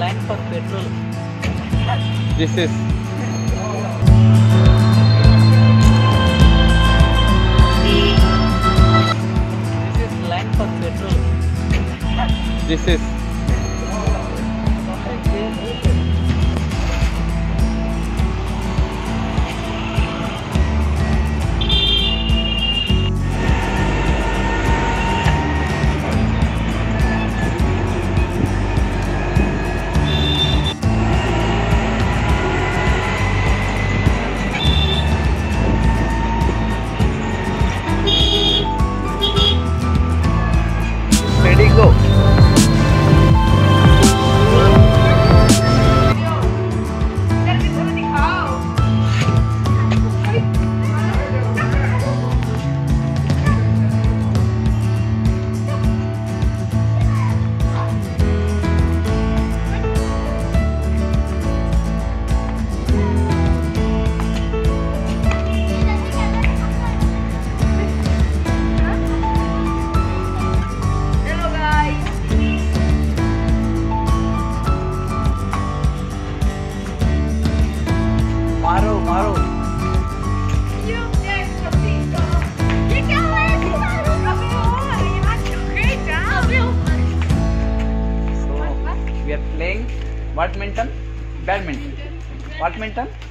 line for petrol. This is line for petrol. This is badminton.